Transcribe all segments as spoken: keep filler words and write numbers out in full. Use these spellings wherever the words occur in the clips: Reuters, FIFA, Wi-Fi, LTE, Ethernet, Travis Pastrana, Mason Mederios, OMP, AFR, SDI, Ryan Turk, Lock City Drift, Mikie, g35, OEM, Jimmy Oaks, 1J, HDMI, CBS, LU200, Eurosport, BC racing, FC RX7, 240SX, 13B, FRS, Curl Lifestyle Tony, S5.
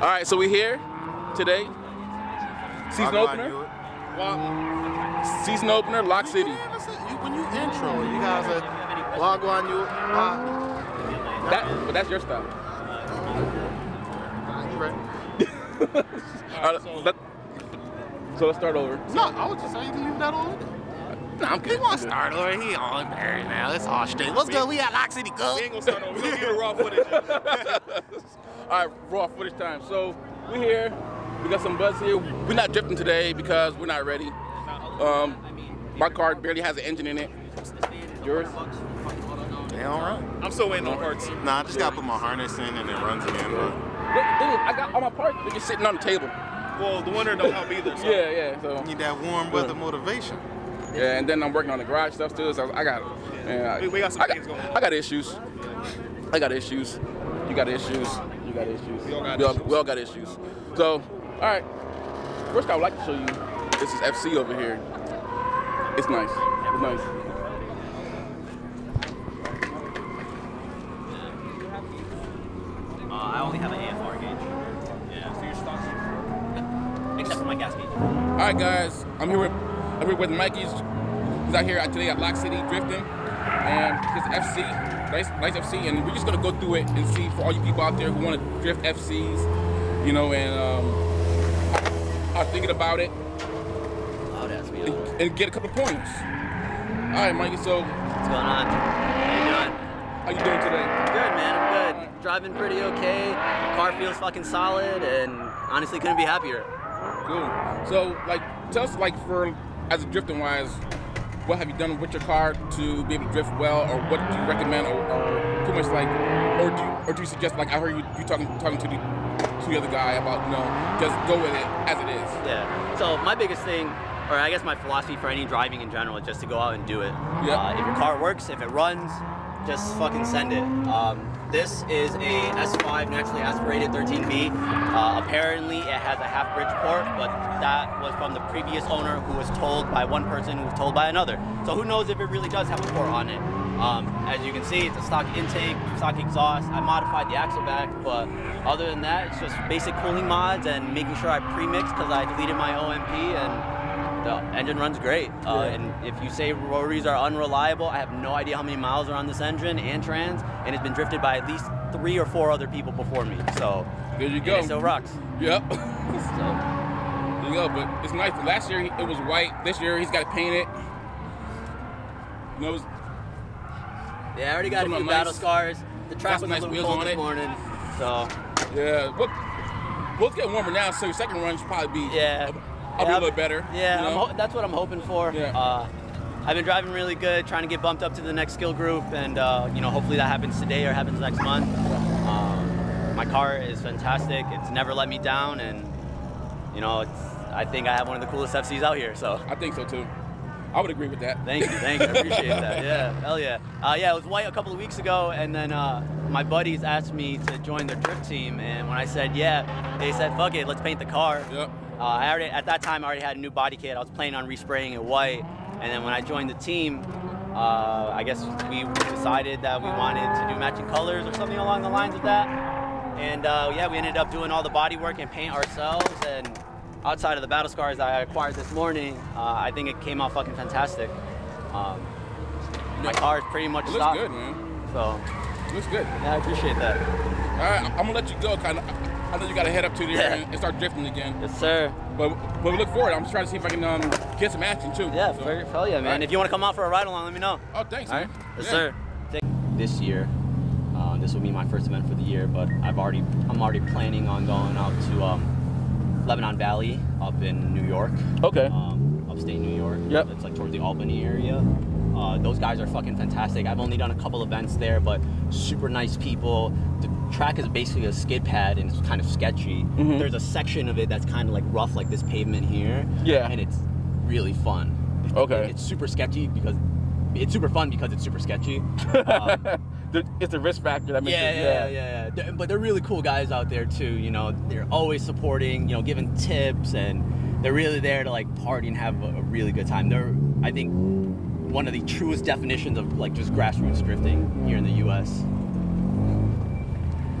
All right, so we're here today. Season opener. Well, season opener, Lock City. You, when you intro, you guys are Wagwan you. Uh, that, but that's your style. You ready? All right, so, let, so let's start over. No, I was just saying you leave that all in there. No, I'm kidding. He want to start over. He all married now. It's all straight. What's good? We at Lock City, go. We ain't gonna start over. We gonna get raw footage. All right, raw footage time. So we here. We got some buzz here. We're not drifting today because we're not ready. Um, my car barely has an engine in it. Yours? They all right. I'm still waiting on parts. Nah, I just gotta put my harness in and it runs again. But I got all my parts. They're just sitting on the table. Well, the winter don't help either. So. Yeah, yeah. So need that warm weather motivation. Yeah, and then I'm working on the garage stuff too, so I got, yeah. man, I, we got some I got, things going on. I got issues. I got issues. You got issues. You got issues. We all got, we all, issues. We all got issues. So, all right. First, I would like to show you. This is F C over here. It's nice. It's nice. Uh, I only have an A F R gauge. Yeah, so your stock's except for my gas gauge. All right, guys. I'm here with. I'm here with Mikie. He's out here today at Lock City drifting, and it's F C, nice, nice F C, and we're just gonna go through it and see for all you people out there who want to drift F Cs, you know, and um, are thinking about it, oh, that's me. And, and get a couple points. All right, Mikie. So what's going on? How you doing? How you doing today? Good, man. I'm good. Right. Driving pretty okay. Car feels fucking solid, and honestly, couldn't be happier. Cool. So like, tell us like for. As a drifting wise, what have you done with your car to be able to drift well, or what do you recommend, or, or pretty much like, or do you, or do you suggest like I heard you, you talking talking to the to the other guy about you know just go with it as it is. Yeah. So my biggest thing, or I guess my philosophy for any driving in general, is just to go out and do it. Yep. Uh, if your car works, if it runs, just fucking send it. Um, this is a S five naturally aspirated thirteen B. Uh, apparently it has a half bridge port, but that was from the previous owner who was told by one person who was told by another. So who knows if it really does have a port on it. Um, as you can see, it's a stock intake, stock exhaust. I modified the axle back, but other than that, it's just basic cooling mods and making sure I pre-mix because I deleted my O M P and the engine runs great. Uh, yeah. And if you say rotaries are unreliable, I have no idea how many miles are on this engine and trans, and it's been drifted by at least three or four other people before me. So there you go. It still rocks. Yep. So. There you go. But it's nice. Last year it was white. This year he's got to paint it. You know, it was, yeah, I already got a few battle nice, scars. The track was nice a little cold this morning. So yeah, we'll, we'll get warmer now. So your second run should probably be yeah. A, I'll yeah, be a little better. Yeah, you know? I'm that's what I'm hoping for. Yeah. Uh, I've been driving really good, trying to get bumped up to the next skill group, and uh, you know, hopefully that happens today or happens next month. Uh, my car is fantastic. It's never let me down, and you know, it's, I think I have one of the coolest F Cs out here. So I think so too. I would agree with that. Thank you, thank you. I appreciate that. Yeah, hell yeah. Uh, yeah, it was white a couple of weeks ago, and then uh, my buddies asked me to join their drift team, and when I said yeah, they said fuck it, let's paint the car. Yep. Uh, I already, at that time, I already had a new body kit. I was planning on respraying it white. And then when I joined the team, uh, I guess we decided that we wanted to do matching colors or something along the lines of that. And uh, yeah, we ended up doing all the body work and paint ourselves. And outside of the battle scars that I acquired this morning, uh, I think it came out fucking fantastic. Um, my car is pretty much stock. It looks good, man. So. It looks good. Yeah, I appreciate that. All right, I'm gonna let you go, kind of. I know you gotta head up to there yeah. and start drifting again. Yes, sir. But but we look forward. I'm just trying to see if I can um, get some action too. Yeah, so. Hell yeah, man. Right. If you want to come out for a ride along, let me know. Oh, thanks. All right. Man. Yes, yeah. sir. This year, uh, this will be my first event for the year, but I've already I'm already planning on going out to um, Lebanon Valley up in New York. Okay. Um, upstate New York. Yep. It's like towards the Albany area. Uh, those guys are fucking fantastic. I've only done a couple events there, but super nice people. The track is basically a skid pad and it's kind of sketchy. Mm-hmm. There's a section of it that's kind of like rough, like this pavement here. Yeah. And it's really fun. Okay. It's super sketchy because it's super fun because it's super sketchy. Uh, it's a risk factor that makes yeah, it. Yeah, yeah, yeah, yeah. But they're really cool guys out there too. You know, they're always supporting. You know, giving tips, and they're really there to like party and have a, a really good time. They're, I think, one of the truest definitions of like just grassroots drifting here in the U S.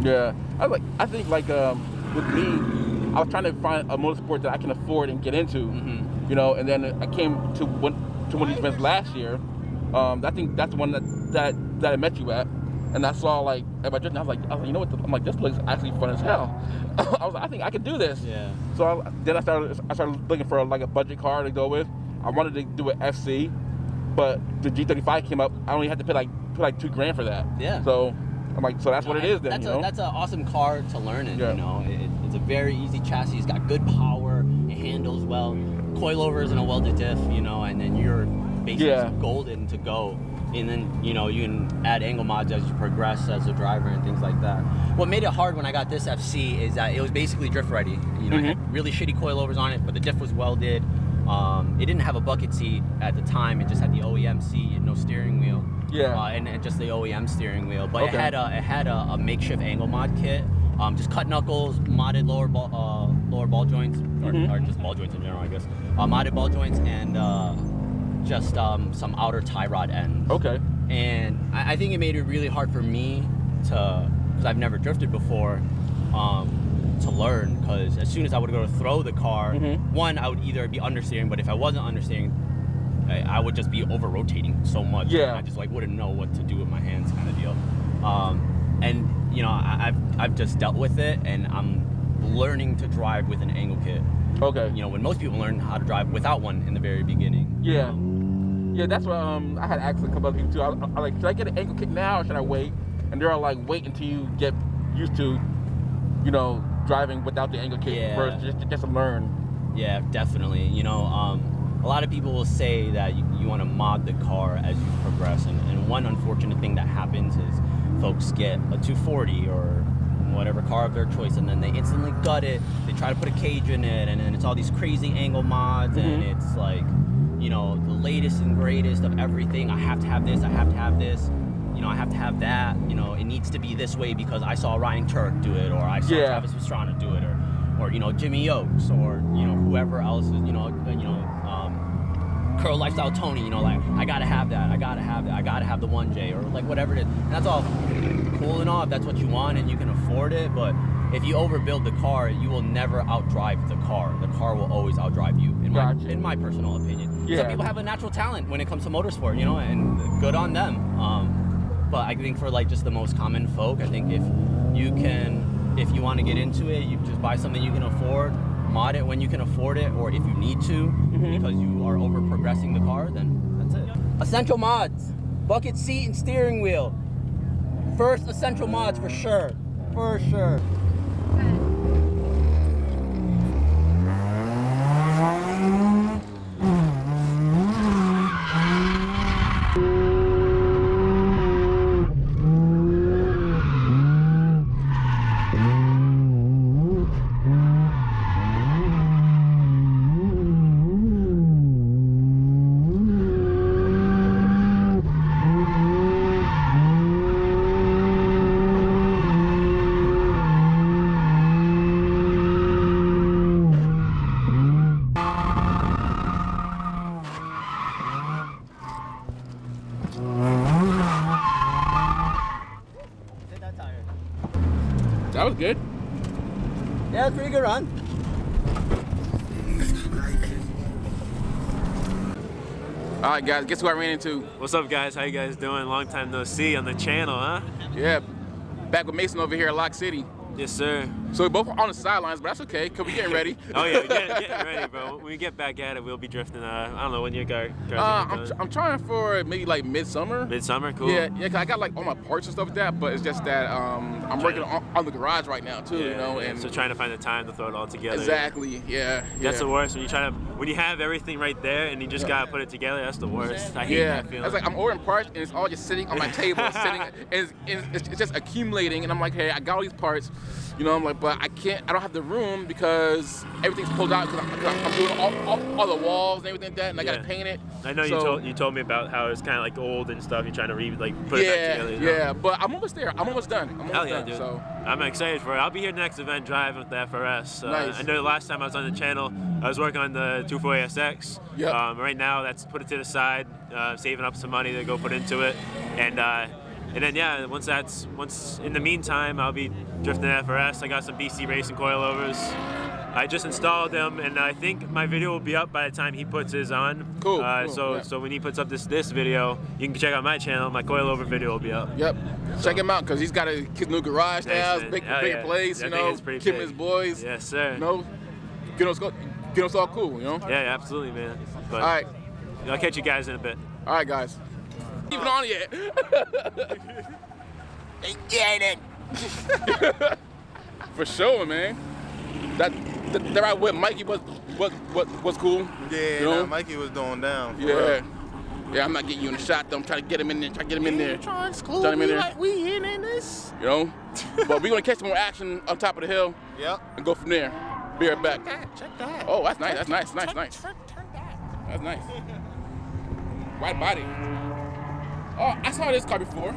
Yeah, I like. I think like um, with me, I was trying to find a motorsport that I can afford and get into, mm-hmm. you know. And then I came to one to one of these events last year. Um, I think that's the one that that that I met you at. And I saw like everybody drifting. I was like, I was like, you know what? The, I'm like, this looks actually fun as hell. I was like, I think I could do this. Yeah. So I, then I started, I started looking for like a budget car to go with. I wanted to do an F C, but the G thirty-five came up. I only had to pay like pay like two grand for that. Yeah. So I'm like, so that's no, what it is. Then that's you a, know? That's an awesome car to learn in. Yeah. You know, it, it's a very easy chassis. It's got good power. It handles well. Coilovers and a welded diff. You know, and then you're basically yeah. golden to go. And then, you know, you can add angle mods as you progress as a driver and things like that. What made it hard when I got this F C is that it was basically drift ready. You know, mm-hmm. it had really shitty coilovers on it, but the diff was welded. Um, it didn't have a bucket seat at the time. It just had the O E M seat and no steering wheel. Yeah. Uh, and, and just the O E M steering wheel. But okay. it had, a, it had a, a makeshift angle mod kit. Um, just cut knuckles, modded lower ball, uh, lower ball joints, or, mm-hmm. or just ball joints in general, I guess. Uh, modded ball joints and... Uh, just um, some outer tie rod ends. Okay. And I, I think it made it really hard for me to, because I've never drifted before, um, to learn. Because as soon as I would go to throw the car, mm-hmm. one, I would either be understeering, but if I wasn't understeering, I, I would just be over rotating so much. Yeah. I just like wouldn't know what to do with my hands, kind of deal. Um, and you know, I, I've I've just dealt with it, and I'm learning to drive with an angle kit. Okay. You know, when most people learn how to drive without one in the very beginning. Yeah. Um, Yeah, that's what um, I had asked a couple other people too. I, I like, should I get an ankle kick now or should I wait? And they're all like, wait until you get used to, you know, driving without the ankle kick yeah. first, just, just to learn. Yeah, definitely. You know, um, a lot of people will say that you, you want to mod the car as you progress. And, and one unfortunate thing that happens is folks get a two forty or whatever car of their choice, and then they instantly gut it. They try to put a cage in it, and then it's all these crazy angle mods, mm-hmm. and it's like... you know, the latest and greatest of everything. I have to have this, I have to have this, you know, I have to have that, you know, it needs to be this way because I saw Ryan Turk do it, or I saw yeah. Travis Pastrana do it, or, or, you know, Jimmy Oaks, or, you know, whoever else is, you know, you know, um, Curl Lifestyle Tony, you know, like, I gotta have that, I gotta have that, I gotta have the one J, or like whatever it is. And that's all cool and all, if that's what you want and you can afford it, but if you overbuild the car, you will never outdrive the car. The car will always outdrive you, in my, gotcha. in my personal opinion. Yeah. Some people have a natural talent when it comes to motorsport, you know, and good on them. Um, but I think for like just the most common folk, I think if you can, if you want to get into it, you just buy something you can afford, mod it when you can afford it, or if you need to, mm-hmm. because you are over progressing the car, then that's it. Essential mods, bucket seat and steering wheel. First essential mods for sure, for sure. That was good. Yeah, it was a pretty good run. All right, guys, guess who I ran into? What's up, guys? How you guys doing? Long time no see on the channel, huh? Yeah, back with Mason over here at Lock City. Yes, sir. So we're both on the sidelines, but that's okay, because we're getting ready. Oh, yeah, we're getting, getting ready, bro. When we get back at it, we'll be drifting, uh, I don't know, when your car uh, I'm, tr I'm trying for maybe, like, midsummer. Midsummer, cool. Yeah, yeah, because I got, like, all my parts and stuff like that, but it's just that um, I'm working on, on the garage right now, too, yeah, you know. Yeah. And so trying to find the time to throw it all together. Exactly, yeah. yeah. That's the worst. When you try to, when you have everything right there and you just yeah. got to put it together, that's the worst. I hate yeah. that feeling. It's like I'm ordering parts, and it's all just sitting on my table. sitting, and it's, it's, it's just accumulating, and I'm like, hey, I got all these parts. You know, I'm like, but I can't, I don't have the room because everything's pulled out because I'm, I'm doing all, all, all the walls and everything like that, and I yeah. gotta paint it. I know so, you told you told me about how it's kind of like old and stuff. You're trying to re like put yeah, it back together. You know? Yeah, but I'm almost there. I'm almost done. I'm almost Hell yeah, done, dude. So. I'm excited for it. I'll be here next event driving with the F R S. Uh, nice. I know the last time I was on the channel, I was working on the two forty S X. Yep. Um, right now, that's put it to the side, uh, saving up some money to go put into it, and. Uh, And then yeah, once that's once in the meantime, I'll be drifting an F R S. I got some B C Racing coilovers. I just installed them, and I think my video will be up by the time he puts his on. Cool. Uh, cool so, yeah. so when he puts up this this video, you can check out my channel. My coilover video will be up. Yep. So. Check him out because he's got a his new garage now. Nice, big, oh, big yeah. place. Yeah, you know, keeping big. his boys. Yes, sir. You know, get us get us all cool. You know. Yeah, yeah, absolutely, man. But, all right. You know, I'll catch you guys in a bit. All right, guys. Even on yet? Get it. For sure, man. That. That right with Mikie was was was was cool. Yeah, you know? Nah, Mikie was going down. Yeah, real. yeah. I'm not getting you in the shot though. I'm trying to get him in there. Try to get him in there. Trying to exclude me like we in in this. You know, but we're gonna catch more action up top of the hill. Yep. And go from there. Be right back. Check that. Check that. Oh, that's nice. That's nice. Nice. Nice. Turn that. That's nice. Right body. Oh, I saw this car before.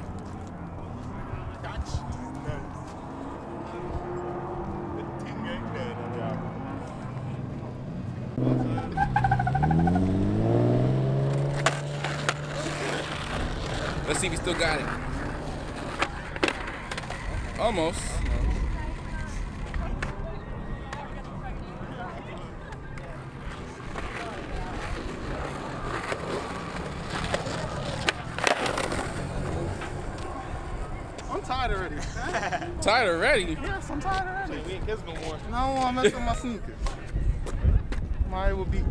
Let's see if he still got it. Almost. Almost. I'm tired already. Tired already? Yes, I'm tired already. So we ain't kids no more. No, I'm messing with my sneakers. Mario will beat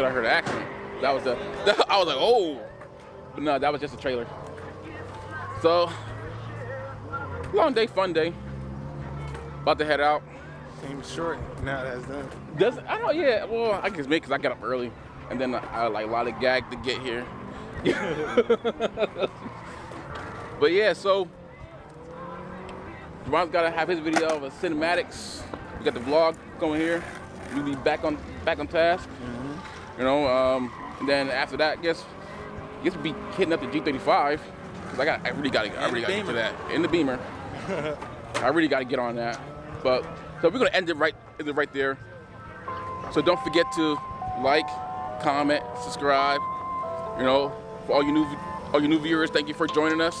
I heard action. That was the, the. I was like, oh, but no, that was just a trailer. So long day, fun day. About to head out. Seems short now that's done. Does I don't? Yeah. Well, I guess maybe because I got up early, and then I, I like a lot of gag to get here. But yeah, so Ron's gotta have his video of a cinematics. We got the vlog going here. We'll be back on back on task. Mm-hmm. You know, um, and then after that, I guess, I guess we'll be hitting up the G thirty-five. Cause I got, I really got to, I really got to get to that in the Beamer. I really got to get on that. But so we're gonna end it right, end it right there. So don't forget to like, comment, subscribe. You know, for all you new, all you new viewers, thank you for joining us.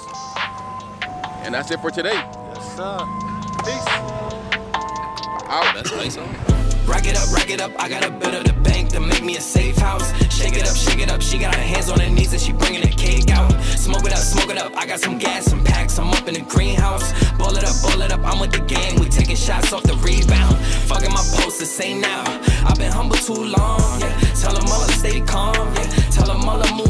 And that's it for today. Yes, sir. Peace. Out. That's nice. Rack it up, rack it up, I got a bit of the bank to make me a safe house. Shake it up, shake it up, she got her hands on her knees and she bringing the cake out. Smoke it up, smoke it up, I got some gas, some packs, I'm up in the greenhouse. Ball it up, ball it up. up, I'm with the gang, we taking shots off the rebound. Fucking my post, this ain't now. I've been humble too long, yeah. Tell them all to stay calm, yeah. Tell them all to move.